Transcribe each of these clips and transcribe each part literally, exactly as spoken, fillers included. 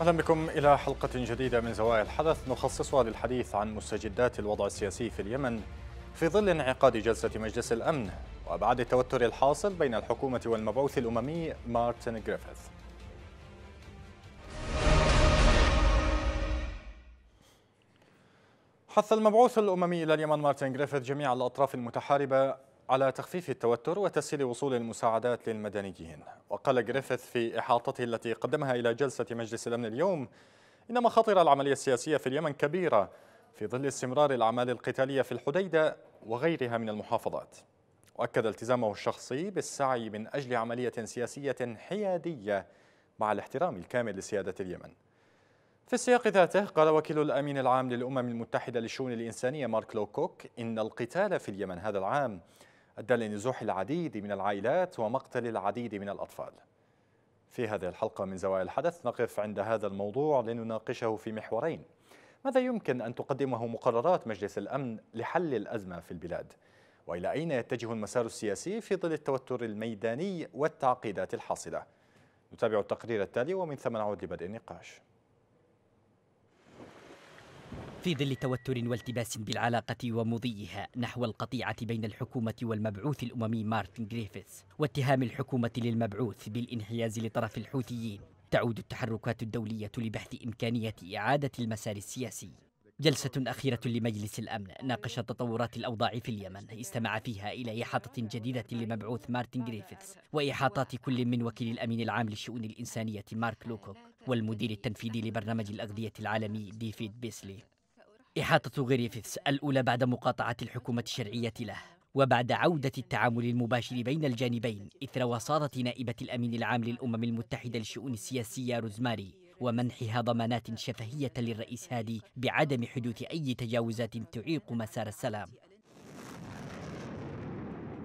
أهلا بكم إلى حلقة جديدة من زوايا الحدث نخصصها للحديث عن مستجدات الوضع السياسي في اليمن في ظل انعقاد جلسة مجلس الأمن وأبعاد التوتر الحاصل بين الحكومة والمبعوث الأممي مارتن غريفيث. حث المبعوث الأممي إلى اليمن مارتن غريفيث جميع الأطراف المتحاربة على تخفيف التوتر وتسهيل وصول المساعدات للمدنيين. وقال غريفيث في إحاطته التي قدمها إلى جلسة مجلس الأمن اليوم إن مخاطر العملية السياسية في اليمن كبيرة في ظل استمرار الأعمال القتالية في الحديدة وغيرها من المحافظات. وأكد التزامه الشخصي بالسعي من أجل عملية سياسية حيادية مع الاحترام الكامل لسيادة اليمن. في السياق ذاته قال وكيل الأمين العام للأمم المتحدة للشؤون الإنسانية مارك لوكوك إن القتال في اليمن هذا العام أدى لنزوح العديد من العائلات ومقتل العديد من الأطفال. في هذه الحلقة من زوايا الحدث نقف عند هذا الموضوع لنناقشه في محورين: ماذا يمكن أن تقدمه مقررات مجلس الأمن لحل الأزمة في البلاد؟ وإلى أين يتجه المسار السياسي في ظل التوتر الميداني والتعقيدات الحاصلة؟ نتابع التقرير التالي ومن ثم نعود لبدء النقاش. في ظل توتر والتباس بالعلاقة ومضيها نحو القطيعة بين الحكومة والمبعوث الأممي مارتن غريفيث واتهام الحكومة للمبعوث بالانحياز لطرف الحوثيين، تعود التحركات الدولية لبحث إمكانية إعادة المسار السياسي. جلسة أخيرة لمجلس الأمن ناقشت تطورات الأوضاع في اليمن، استمع فيها إلى إحاطة جديدة لمبعوث مارتن غريفيث وإحاطات كل من وكيل الأمين العام للشؤون الإنسانية مارك لوكوك والمدير التنفيذي لبرنامج الأغذية العالمي ديفيد بيسلي. إحاطة غريفيث الأولى بعد مقاطعة الحكومة الشرعية له، وبعد عودة التعامل المباشر بين الجانبين إثر وصاة نائبة الأمين العام للأمم المتحدة للشؤون السياسية روزماري ومنحها ضمانات شفهية للرئيس هادي بعدم حدوث أي تجاوزات تعيق مسار السلام.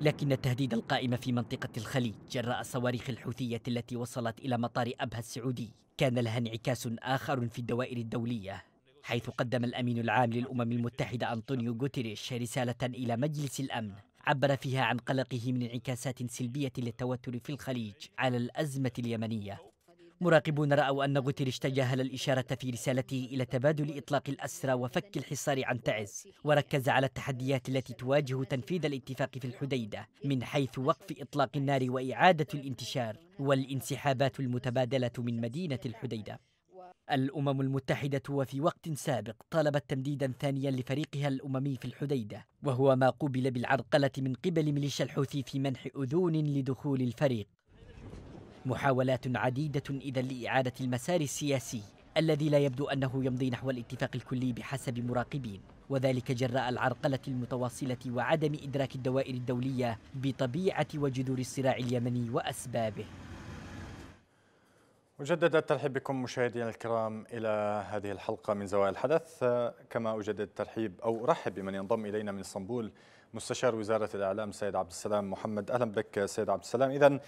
لكن التهديد القائم في منطقة الخليج جراء الصواريخ الحوثية التي وصلت إلى مطار أبها السعودي كان لها انعكاس آخر في الدوائر الدولية، حيث قدم الأمين العام للأمم المتحدة أنطونيو غوتيريش رسالة إلى مجلس الأمن عبر فيها عن قلقه من انعكاسات سلبية للتوتر في الخليج على الأزمة اليمنية. مراقبون رأوا أن غوتيريش تجاهل الإشارة في رسالته إلى تبادل إطلاق الأسرى وفك الحصار عن تعز، وركز على التحديات التي تواجه تنفيذ الاتفاق في الحديدة من حيث وقف إطلاق النار وإعادة الانتشار والانسحابات المتبادلة من مدينة الحديدة. الأمم المتحدة وفي وقت سابق طالبت تمديدا ثانيا لفريقها الأممي في الحديدة، وهو ما قوبل بالعرقلة من قبل ميليشيا الحوثي في منح أذون لدخول الفريق. محاولات عديدة إذا لإعادة المسار السياسي الذي لا يبدو أنه يمضي نحو الاتفاق الكلي بحسب مراقبين، وذلك جراء العرقلة المتواصلة وعدم إدراك الدوائر الدولية بطبيعة وجذور الصراع اليمني وأسبابه. أجدد الترحيب بكم مشاهدينا الكرام إلى هذه الحلقة من زوايا الحدث، كما أجدد الترحيب أو أرحب بمن ينضم إلينا من اسطنبول مستشار وزارة الإعلام سيد عبد السلام محمد. أهلا بك سيد عبد السلام. إذن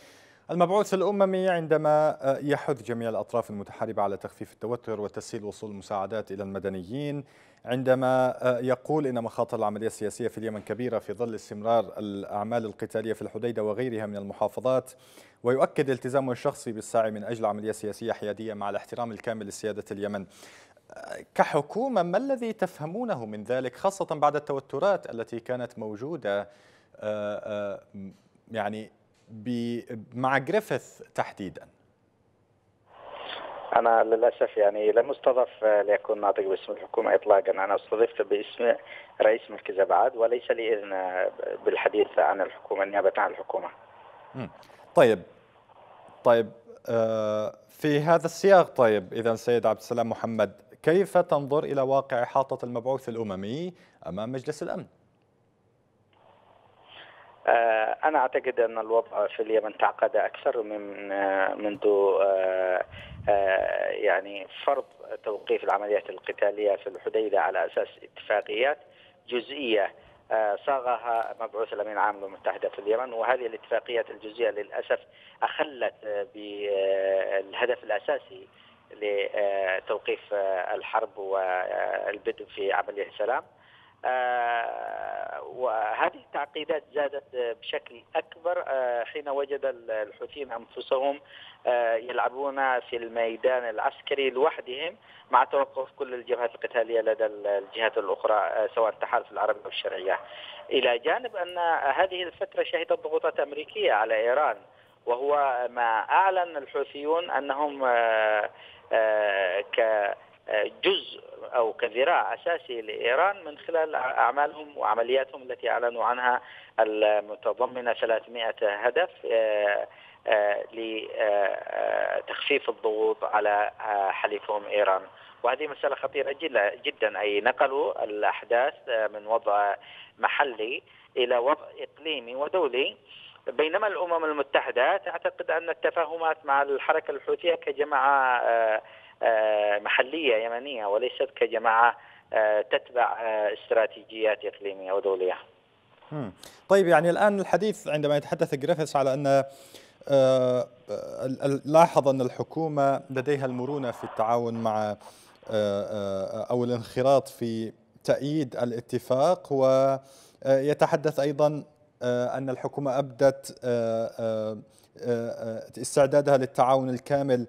المبعوث الأممي عندما يحث جميع الأطراف المتحاربة على تخفيف التوتر وتسهيل وصول المساعدات إلى المدنيين، عندما يقول إن مخاطر العملية السياسية في اليمن كبيرة في ظل استمرار الأعمال القتالية في الحديدة وغيرها من المحافظات، ويؤكد التزامه الشخصي بالسعي من أجل عملية سياسية حيادية مع الاحترام الكامل لسيادة اليمن، كحكومة ما الذي تفهمونه من ذلك، خاصة بعد التوترات التي كانت موجودة يعني مع غريفيث تحديدا؟ أنا للأسف يعني لم أستضف لأكون ناطق باسم الحكومة إطلاقا، أنا استضفت باسم رئيس مركز أبعاد وليس لي إذن بالحديث عن الحكومة نيابة عن الحكومة. طيب طيب في هذا السياق، طيب إذا سيد عبد السلام محمد، كيف تنظر إلى واقع إحاطة المبعوث الأممي أمام مجلس الأمن؟ أنا أعتقد أن الوضع في اليمن تعقد أكثر من منذ يعني فرض توقيف العمليات القتالية في الحديدة على أساس اتفاقيات جزئية صاغها مبعوث الأمين العام للأمم المتحدة في اليمن، وهذه الاتفاقيات الجزئية للأسف أخلت بالهدف الأساسي لتوقيف الحرب والبدء في عملية السلام. وهذه التعقيدات زادت بشكل أكبر حين وجد الحوثيين أنفسهم يلعبون في الميدان العسكري لوحدهم مع توقف كل الجبهات القتالية لدى الجهات الأخرى سواء التحالف العربي أو الشرعية، إلى جانب أن هذه الفترة شهدت ضغوطات أمريكية على إيران، وهو ما أعلن الحوثيون أنهم كجزء أو كذراع أساسي لإيران من خلال أعمالهم وعملياتهم التي أعلنوا عنها المتضمنة ثلاثمائة هدف لتخفيف الضغوط على حليفهم إيران. وهذه مسألة خطيرة جدا، أي نقلوا الأحداث من وضع محلي إلى وضع إقليمي ودولي، بينما الأمم المتحدة تعتقد أن التفاهمات مع الحركة الحوثية كجماعة محلية يمنية وليست كجماعة تتبع استراتيجيات إقليمية ودولية. طيب، يعني الآن الحديث عندما يتحدث غريفيث على أن لاحظ أن الحكومة لديها المرونة في التعاون مع أو الانخراط في تأييد الاتفاق، ويتحدث أيضا أن الحكومة أبدت استعدادها للتعاون الكامل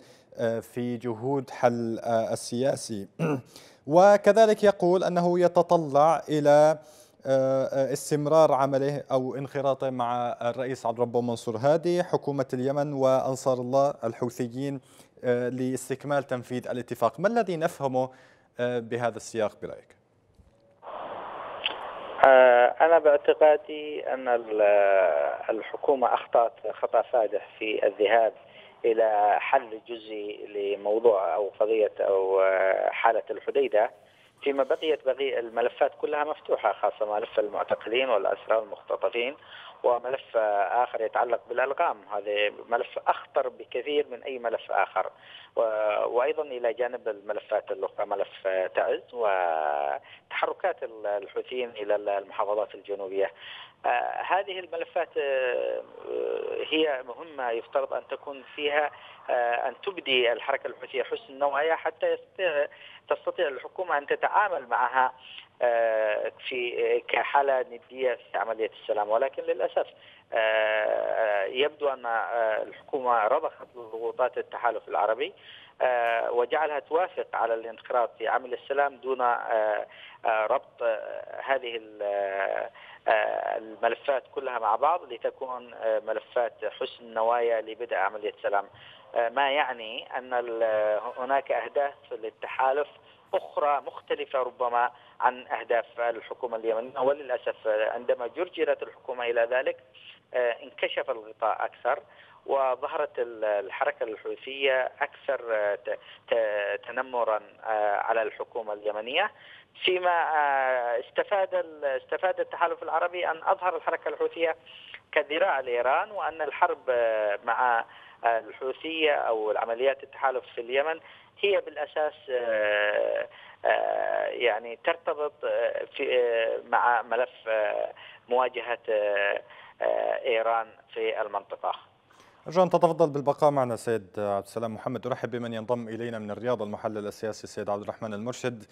في جهود حل السياسي، وكذلك يقول أنه يتطلع إلى استمرار عمله أو انخراطه مع الرئيس عبد ربه منصور هادي، حكومة اليمن وأنصار الله الحوثيين لاستكمال تنفيذ الاتفاق. ما الذي نفهمه بهذا السياق برأيك؟ أنا باعتقادي أن الحكومة أخطأت خطأ فادح في الذهاب إلى حل جزئي لموضوع أو قضية أو حالة الحديدة، فيما بقيت بقي الملفات كلها مفتوحة، خاصة ملف المعتقلين والأسرى والمختطفين، وملف آخر يتعلق بالألغام. هذا ملف أخطر بكثير من أي ملف آخر، وأيضا إلى جانب الملفات الأخرى ملف تعز وتحركات الحوثيين إلى المحافظات الجنوبية. هذه الملفات هي مهمة يفترض أن تكون فيها أن تبدي الحركة الحوثية حسن نوعها حتى تستطيع الحكومة أن تتعامل معها في كحالة ندية في عملية السلام، ولكن للأسف يبدو أن الحكومة رضخت ضغوطات التحالف العربي وجعلها توافق على الانخراط في عمل السلام دون ربط هذه الملفات كلها مع بعض لتكون ملفات حسن نوايا لبدء عملية السلام، ما يعني أن هناك أهداف للتحالف أخرى مختلفة ربما عن أهداف الحكومة اليمنية. وللأسف عندما جرجرت الحكومة إلى ذلك انكشف الغطاء أكثر، وظهرت الحركة الحوثية أكثر تنمرا على الحكومة اليمنية، فيما استفاد استفاد التحالف العربي أن أظهر الحركة الحوثية كذراع لإيران، وأن الحرب مع الحوثية أو العمليات التحالف في اليمن هي بالأساس يعني ترتبط مع ملف مواجهة إيران في المنطقة. أرجو أن تتفضل بالبقاء معنا سيد عبد السلام محمد. أرحب بمن ينضم إلينا من الرياض، المحلل السياسي سيد عبد الرحمن المرشد.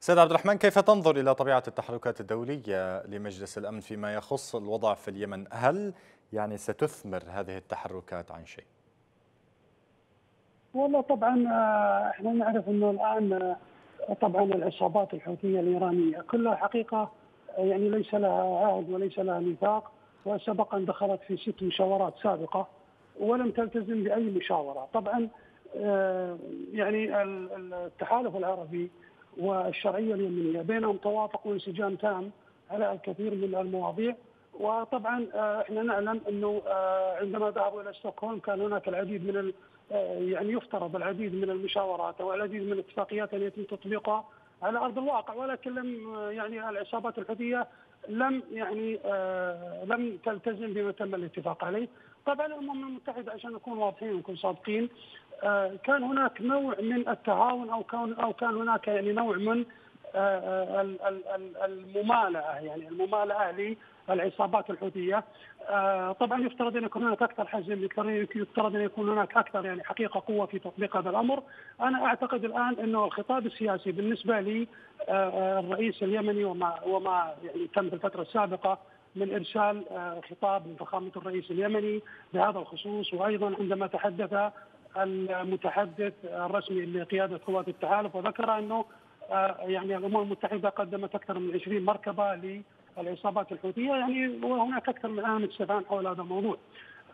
سيد عبد الرحمن، كيف تنظر إلى طبيعة التحركات الدولية لمجلس الأمن فيما يخص الوضع في اليمن؟ هل يعني ستثمر هذه التحركات عن شيء؟ والله طبعا احنا نعرف انه الان طبعا العصابات الحوثيه الايرانيه كلها حقيقه يعني ليس لها عهد وليس لها ميثاق، وسبق ان دخلت في ست مشاورات سابقه ولم تلتزم باي مشاوره. طبعا يعني التحالف العربي والشرعيه اليمنيه بينهم توافق وانسجام تام على الكثير من المواضيع، وطبعا احنا نعلم انه عندما ذهبوا الى ستوكهولم كان هناك العديد من يعني يفترض العديد من المشاورات والعديد من الاتفاقيات التي تطبقها على ارض الواقع، ولكن لم يعني العصابات الحوثيه لم يعني آه لم تلتزم بما تم الاتفاق عليه. طبعا الامم المتحده عشان نكون واضحين ونكون صادقين آه كان هناك نوع من التعاون او كان او كان هناك يعني نوع من الممالئة يعني الممالئة للعصابات الحوثية. طبعا يفترض ان يكون هناك اكثر حجم، يفترض ان يكون هناك اكثر يعني حقيقه قوه في تطبيق هذا الامر. انا اعتقد الان انه الخطاب السياسي بالنسبه للرئيس اليمني وما وما يعني تم في الفتره السابقه من ارسال خطاب من فخامه الرئيس اليمني بهذا الخصوص، وايضا عندما تحدث المتحدث الرسمي لقياده قوات التحالف وذكر انه يعني الامم المتحده قدمت اكثر من عشرين مركبه ل العصابات الحوثيه، يعني وهناك اكثر من عام استفهام حول هذا الموضوع.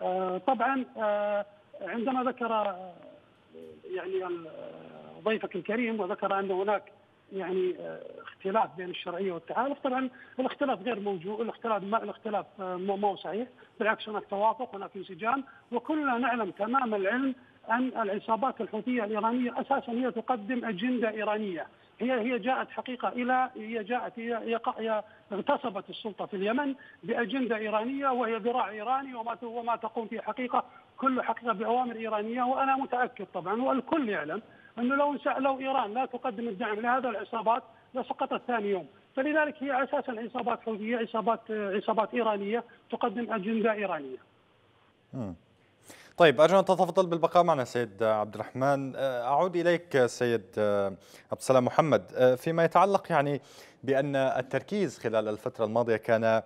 آه طبعا آه عندما ذكر يعني ضيفك الكريم وذكر ان هناك يعني آه اختلاف بين الشرعيه والتحالف، طبعا الاختلاف غير موجود، الاختلاف ما الاختلاف مو, مو صحيح، بالعكس هناك توافق هناك انسجام، وكلنا نعلم تمام العلم ان العصابات الحوثيه الايرانيه اساسا هي تقدم اجنده ايرانيه، هي هي جاءت حقيقه الى هي جاءت هي هي اغتصبت السلطه في اليمن باجنده ايرانيه، وهي ذراع ايراني، وما وما تقوم فيه حقيقه كله حقيقه باوامر ايرانيه. وانا متاكد طبعا والكل يعلم انه لو لو ايران لا تقدم الدعم لهذه العصابات لسقطت ثاني يوم، فلذلك هي اساسا عصابات حوثيه، عصابات عصابات ايرانيه تقدم اجنده ايرانيه. امم طيب أرجو أن تتفضل بالبقاء معنا سيد عبد الرحمن. أعود إليك سيد عبد السلام محمد فيما يتعلق يعني بأن التركيز خلال الفترة الماضية كان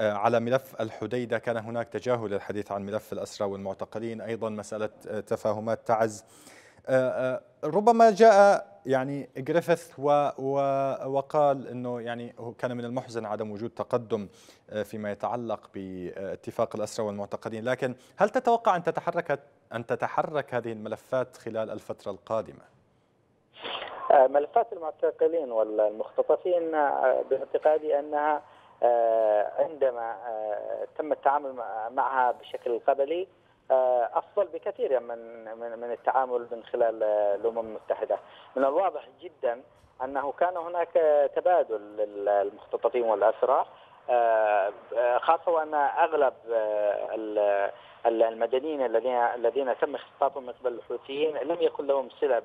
على ملف الحديدة، كان هناك تجاهل للحديث عن ملف الأسرى والمعتقلين، أيضا مسألة تفاهمات تعز. ربما جاء يعني غريفيث وقال أنه يعني كان من المحزن عدم وجود تقدم فيما يتعلق باتفاق الأسرى والمعتقلين، لكن هل تتوقع أن تتحرك أن تتحرك هذه الملفات خلال الفترة القادمة؟ ملفات المعتقلين والمختطفين باعتقادي أنها عندما تم التعامل معها بشكل قبلي أفضل بكثير من من التعامل من خلال الأمم المتحدة. من الواضح جدا أنه كان هناك تبادل للمختطفين والأسرى، خاصة وأن أغلب المدنيين الذين الذين تم اختطافهم من قبل الحوثيين لم يكن لهم صلة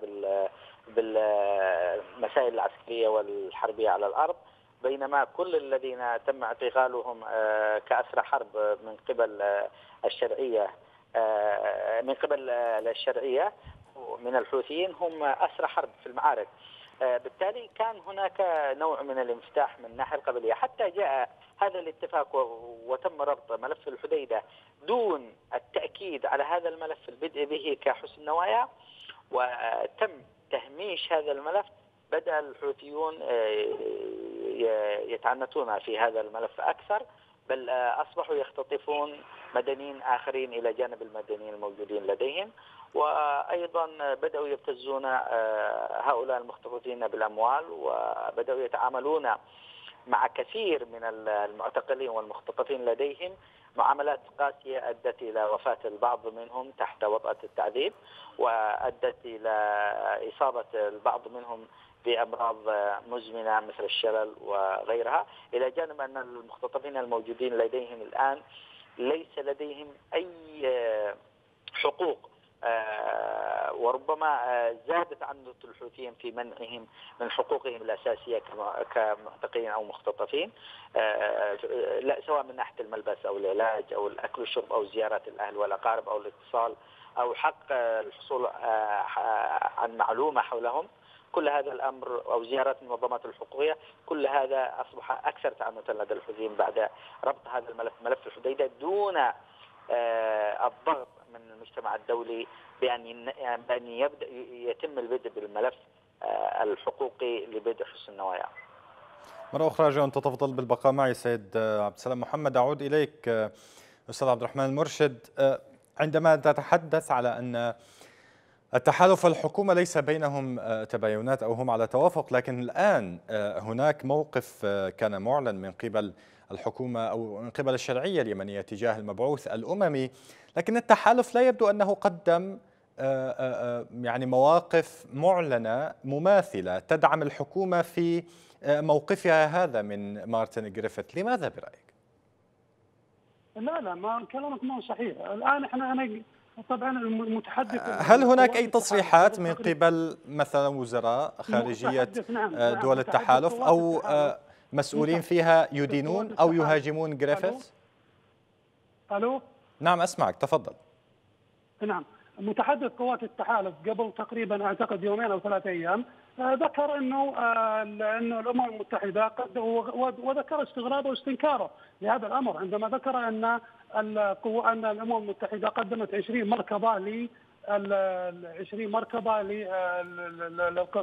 بالمسائل العسكرية والحربية على الأرض، بينما كل الذين تم اعتقالهم كأسرى حرب من قبل الشرعية من قبل الشرعية من الحوثيين هم أسرى حرب في المعارك. بالتالي كان هناك نوع من الانفتاح من الناحية القبلية، حتى جاء هذا الاتفاق وتم ربط ملف الحديدة دون التأكيد على هذا الملف البدء به كحسن نوايا، وتم تهميش هذا الملف، بدأ الحوثيون يتعنتون في هذا الملف أكثر، بل أصبحوا يختطفون مدنيين آخرين إلى جانب المدنيين الموجودين لديهم، وأيضا بدأوا يبتزون هؤلاء المختطفين بالأموال، وبدأوا يتعاملون مع كثير من المعتقلين والمختطفين لديهم معاملات قاسية أدت إلى وفاة البعض منهم تحت وطأة التعذيب، وأدت إلى إصابة البعض منهم بأمراض مزمنة مثل الشلل وغيرها، إلى جانب أن المختطفين الموجودين لديهم الآن ليس لديهم أي حقوق، وربما زادت عنة الحوثيين في منعهم من حقوقهم الأساسية كمعتقلين أو مختطفين، لا سواء من ناحية الملبس أو العلاج أو الأكل والشرب أو زيارة الأهل والأقارب أو الاتصال أو حق الحصول عن معلومة حولهم، كل هذا الأمر أو زيارات المنظمات الحقوقية، كل هذا أصبح أكثر تعنتا لدى الحوثيين بعد ربط هذا الملف ملف الحديدة دون الضغط من المجتمع الدولي بأن بأن يبدأ يتم البدء بالملف الحقوقي لبدء حسن النوايا. مرة أخرى أرجو أن تتفضل بالبقاء معي سيد عبد السلام محمد. أعود إليك أستاذ عبد الرحمن المرشد، عندما تتحدث على أن التحالف والحكومة ليس بينهم تباينات أو هم على توافق، لكن الآن هناك موقف كان معلن من قبل الحكومة أو من قبل الشرعية اليمنية تجاه المبعوث الأممي، لكن التحالف لا يبدو أنه قدم يعني مواقف معلنة مماثلة تدعم الحكومة في موقفها هذا من مارتن غريفيث، لماذا برأيك؟ لا لا ما كلامك مو صحيح. الآن احنا أنا طبعا المتحدث. هل هناك اي تصريحات من قبل مثلا وزراء خارجيه دول التحالف او مسؤولين فيها يدينون او يهاجمون غريفيث؟ الو نعم اسمعك تفضل. نعم متحدث قوات التحالف قبل تقريبا اعتقد يومين او ثلاثة ايام ذكر انه انه الامم المتحده قد وذكر استغرابه واستنكاره لهذا الامر عندما ذكر ان القوة ان الامم المتحده قدمت عشرين مركبه ل عشرين مركبه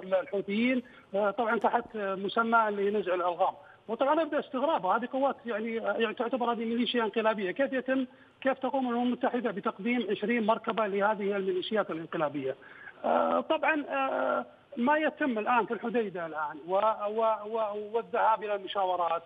للحوثيين طبعا تحت مسمى لنزع الالغام، وطبعا ابدا استغرابه هذه قوات يعني يعني تعتبر هذه ميليشيا انقلابيه، كيف يتم كيف تقوم الامم المتحده بتقديم عشرين مركبه لهذه الميليشيات الانقلابيه؟ طبعا ما يتم الان في الحديده الان والذهاب الى المشاورات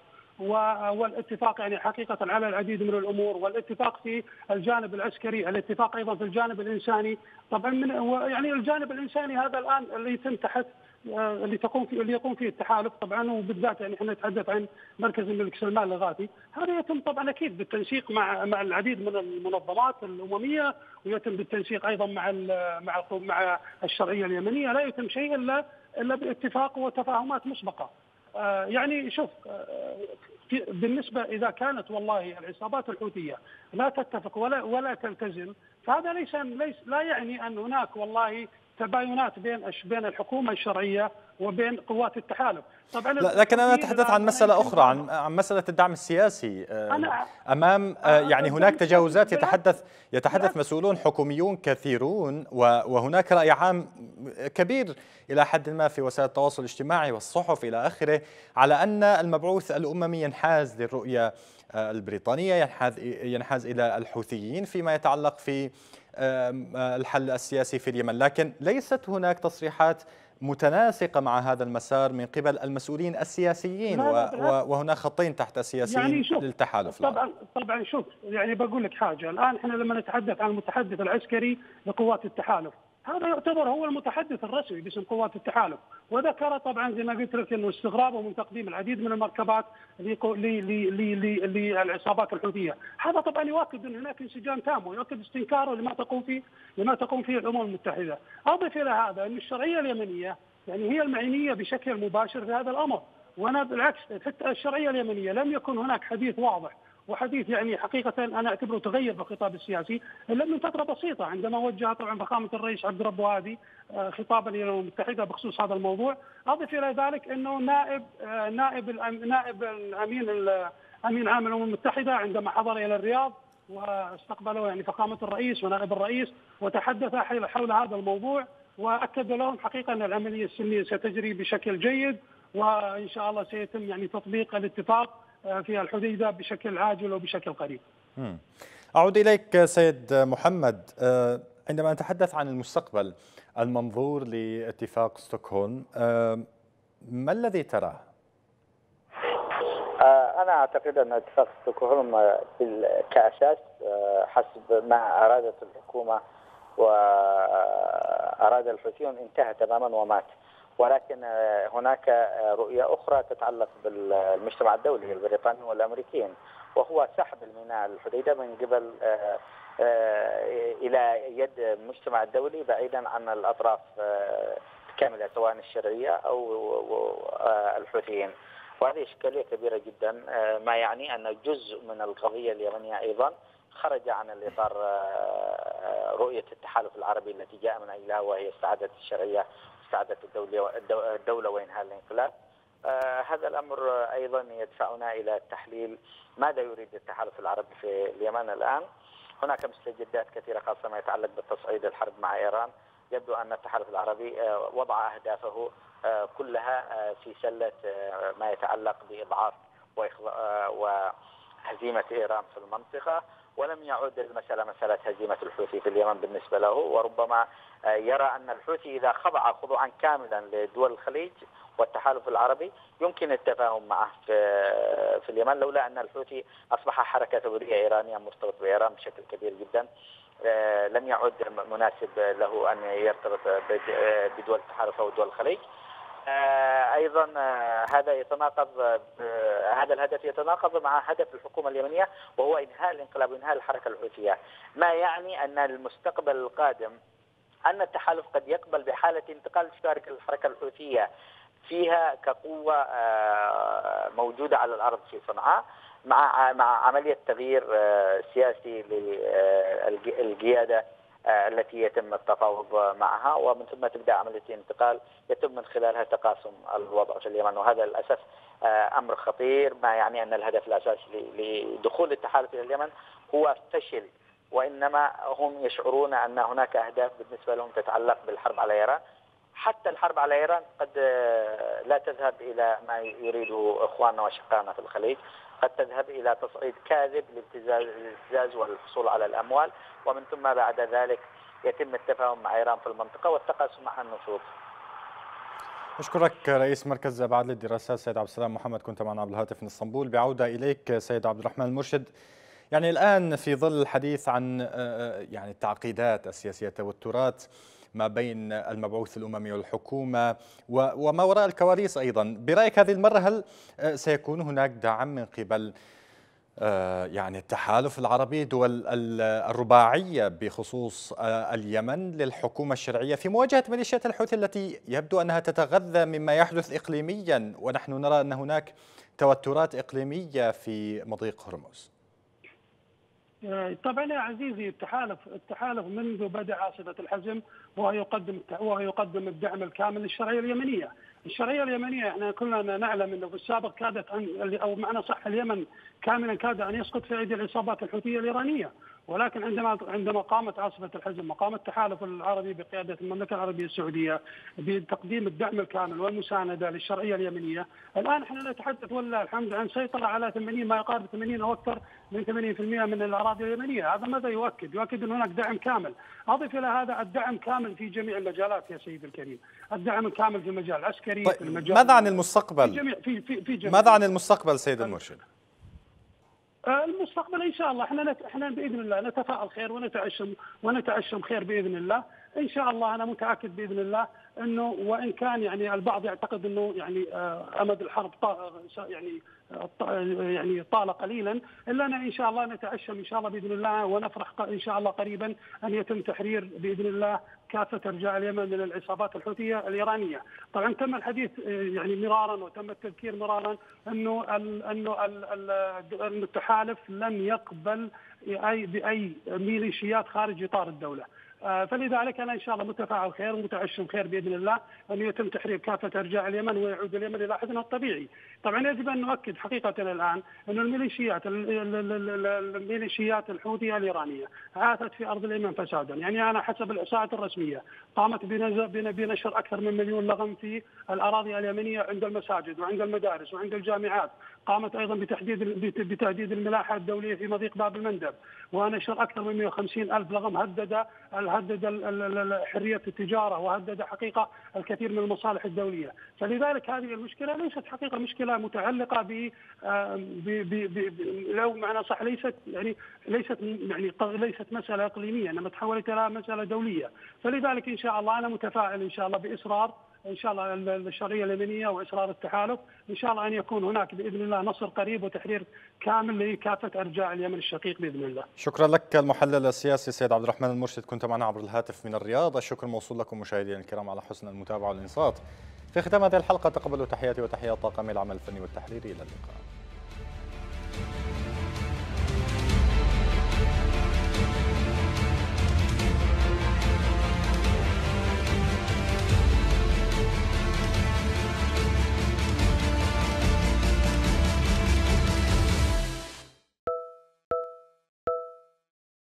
والاتفاق يعني حقيقه على العديد من الامور، والاتفاق في الجانب العسكري، الاتفاق ايضا في الجانب الانساني، طبعا من يعني الجانب الانساني هذا الان اللي يتم تحت اللي تقوم فيه اللي يقوم فيه التحالف طبعا، وبالذات يعني احنا نتحدث عن مركز الملك سلمان الإغاثي، هذا يتم طبعا اكيد بالتنسيق مع مع العديد من المنظمات الامميه، ويتم بالتنسيق ايضا مع مع مع الشرعيه اليمنيه، لا يتم شيء الا الا باتفاق وتفاهمات مسبقه. يعني شوف بالنسبه اذا كانت والله العصابات الحوثيه لا تتفق ولا ولا تلتزم، فهذا ليس ليس لا يعني ان هناك والله تباينات بين بين الحكومه الشرعيه وبين قوات التحالف. طبعا لكن انا اتحدث عن مساله اخرى، عن عن مساله الدعم السياسي امام يعني هناك تجاوزات يتحدث يتحدث مسؤولون حكوميون كثيرون، وهناك راي عام كبير الى حد ما في وسائل التواصل الاجتماعي والصحف الى اخره على ان المبعوث الاممي ينحاز للرؤيه البريطانيه، ينحاز ينحاز الى الحوثيين فيما يتعلق في الحل السياسي في اليمن، لكن ليست هناك تصريحات متناسقة مع هذا المسار من قبل المسؤولين السياسيين، وهناك خطين تحت سياسيين يعني للتحالف. طبعا طبعا شوف يعني بقول لك حاجة، الآن احنا لما نتحدث عن المتحدث العسكري لقوات التحالف هذا يعتبر هو المتحدث الرسمي باسم قوات التحالف، وذكر طبعا زي ما قلت لك انه استغرابه من تقديم العديد من المركبات للعصابات الحوثيه، هذا طبعا يؤكد ان هناك انسجام تام ويؤكد استنكاره لما تقوم فيه لما تقوم فيه الامم المتحده، اضف الى هذا ان الشرعيه اليمنيه يعني هي المعنيه بشكل مباشر في هذا الامر، وانا بالعكس حتى الشرعيه اليمنيه لم يكن هناك حديث واضح وحديث يعني حقيقة أنا أعتبره تغير في الخطاب السياسي إلا من فترة بسيطة عندما وجه طبعا فخامة الرئيس عبد ربه هادي خطابا إلى الأمم المتحدة بخصوص هذا الموضوع، أضف إلى ذلك أنه نائب نائب نائب الأمين الأمين عام الأمم المتحدة عندما حضر إلى الرياض واستقبله يعني فخامة الرئيس ونائب الرئيس وتحدث حول هذا الموضوع، وأكد لهم حقيقة أن العملية السلمية ستجري بشكل جيد، وإن شاء الله سيتم يعني تطبيق الاتفاق في الحديدة بشكل عاجل وبشكل قريب. أعود إليك سيد محمد، عندما نتحدث عن المستقبل المنظور لاتفاق ستوكهولم ما الذي تراه؟ أنا أعتقد أن اتفاق ستوكهولم كأساس حسب ما أرادت الحكومة وأراد الحوثيون انتهى تماما ومات، ولكن هناك رؤية أخرى تتعلق بالمجتمع الدولي البريطاني والأمريكيين، وهو سحب الميناء الحديدة من قبل إلى يد المجتمع الدولي بعيدا عن الأطراف كاملة سواء الشرعية أو الحوثيين، وهذه إشكالية كبيرة جدا، ما يعني أن جزء من القضية اليمنية أيضا خرج عن الإطار رؤية التحالف العربي التي جاء من أجلها، وهي استعادة الشرعية استعادة الدولة وإنهاء الانقلاب. آه هذا الأمر أيضا يدفعنا إلى تحليل ماذا يريد التحالف العربي في اليمن الآن. هناك مستجدات كثيرة خاصة ما يتعلق بالتصعيد الحرب مع إيران، يبدو أن التحالف العربي آه وضع أهدافه آه كلها آه في سلة آه ما يتعلق بإضعاف آه وهزيمة إيران في المنطقة، ولم يعد المسألة مسألة هزيمة الحوثي في اليمن بالنسبة له، وربما يرى أن الحوثي إذا خضع خضوعا كاملا لدول الخليج والتحالف العربي يمكن التفاهم معه في اليمن، لولا أن الحوثي أصبح حركة ثورية إيرانية مرتبط بإيران بشكل كبير جدا، لم يعد مناسب له أن يرتبط بدول التحالف أو دول الخليج. ايضا هذا يتناقض هذا الهدف يتناقض مع هدف الحكومه اليمنيه وهو انهاء الانقلاب وانهاء الحركه الحوثيه، ما يعني ان المستقبل القادم ان التحالف قد يقبل بحاله انتقال تشارك الحركه الحوثيه فيها كقوه موجوده على الارض في صنعاء مع مع عمليه تغيير سياسي للقياده التي يتم التفاوض معها، ومن ثم تبدا عمليه الانتقال يتم من خلالها تقاسم الوضع في اليمن، وهذا للاسف امر خطير، ما يعني ان الهدف الاساسي لدخول التحالف الى اليمن هو فشل، وانما هم يشعرون ان هناك اهداف بالنسبه لهم تتعلق بالحرب على ايران، حتى الحرب على ايران قد لا تذهب الى ما يريده اخواننا واشقائنا في الخليج، قد تذهب الى تصعيد كاذب للابتزاز والحصول على الاموال، ومن ثم بعد ذلك يتم التفاهم مع ايران في المنطقه والتقاسم مع النشوط. اشكرك رئيس مركز ابعاد للدراسات سيد عبد السلام محمد، كنت معنا عبر الهاتف من اسطنبول. بعوده اليك سيد عبد الرحمن المرشد، يعني الان في ظل الحديث عن يعني التعقيدات السياسيه، التوترات ما بين المبعوث الأممي والحكومة وما وراء الكواليس أيضا، برأيك هذه المرة هل سيكون هناك دعم من قبل يعني التحالف العربي دول الرباعية بخصوص اليمن للحكومة الشرعية في مواجهة ميليشيات الحوثي التي يبدو أنها تتغذى مما يحدث إقليميا، ونحن نرى أن هناك توترات إقليمية في مضيق هرمز؟ طبعا يا عزيزي، التحالف التحالف منذ بدء عاصفة الحزم وهو يقدم وهو يقدم الدعم الكامل للشرعية اليمنية. الشرعية اليمنية احنا كلنا نعلم انه في السابق كادت ان او معنى صح اليمن كاملا كاد ان يسقط في ايدي العصابات الحوثية الإيرانية، ولكن عندما عندما قامت عاصفة الحزم وقام التحالف العربي بقيادة المملكة العربية السعودية بتقديم الدعم الكامل والمساندة للشرعية اليمنية، الآن احنا نتحدث والله الحمد عن سيطرة على ثمانين ما يقارب ثمانين أو أكثر من ثمانين بالمئة من الأراضي اليمنية. هذا ماذا يؤكد؟ يؤكد أن هناك دعم كامل. أضف إلى هذا الدعم كامل في جميع المجالات يا سيدي الكريم، الدعم الكامل في المجال العسكري، طيب في المجال ماذا عن المستقبل؟ في جميع في في في جميع ماذا عن المستقبل سيد المرشد؟ المستقبل ان شاء الله احنا احنا باذن الله نتفائل خير ونتعشم ونتعشم خير باذن الله، ان شاء الله انا متاكد باذن الله انه وان كان يعني البعض يعتقد انه يعني امد الحرب يعني يعني طال قليلا، الا ان شاء الله نتعشم ان شاء الله باذن الله ونفرح ان شاء الله قريبا ان يتم تحرير باذن الله كافه ارجاع اليمن من العصابات الحوثيه الايرانيه. طبعا تم الحديث يعني مرارا وتم التذكير مرارا انه ال انه ال ال التحالف لن يقبل اي باي ميليشيات خارج اطار الدوله. فلذلك انا ان شاء الله متفائل خير ومتعشم خير باذن الله ان يتم تحرير كافه ارجاع اليمن ويعود اليمن الى حدنا الطبيعي. طبعا يجب ان نؤكد حقيقه الان ان الميليشيات الميليشيات الحوثيه الايرانيه عاثت في ارض اليمن فسادا، يعني انا حسب الاحصاءات الرسميه قامت بنشر اكثر من مليون لغم في الاراضي اليمنيه عند المساجد وعند المدارس وعند الجامعات، قامت ايضا بتحديد بتحديد الملاحه الدوليه في مضيق باب المندب، ونشر اكثر من مئة وخمسين ألف لغم هدد هدد حريه التجاره وهدد حقيقه الكثير من المصالح الدوليه. فلذلك هذه المشكله ليست حقيقه مشكله متعلقه ب لو معنا صح ليست يعني ليست يعني ليست مساله اقليميه، انما تحولت الى مساله دوليه. فلذلك ان شاء الله انا متفائل ان شاء الله باصرار ان شاء الله الشرعيه اليمنيه واصرار التحالف ان شاء الله ان يكون هناك باذن الله نصر قريب وتحرير كامل لكافه ارجاع اليمن الشقيق باذن الله. شكرا لك المحلل السياسي سيد عبد الرحمن المرشد، كنت معنا عبر الهاتف من الرياض. الشكر موصول لكم مشاهدينا الكرام على حسن المتابعه والانصات. في ختام هذه الحلقه تقبلوا تحياتي وتحيات طاقم العمل الفني والتحريري. الى اللقاء.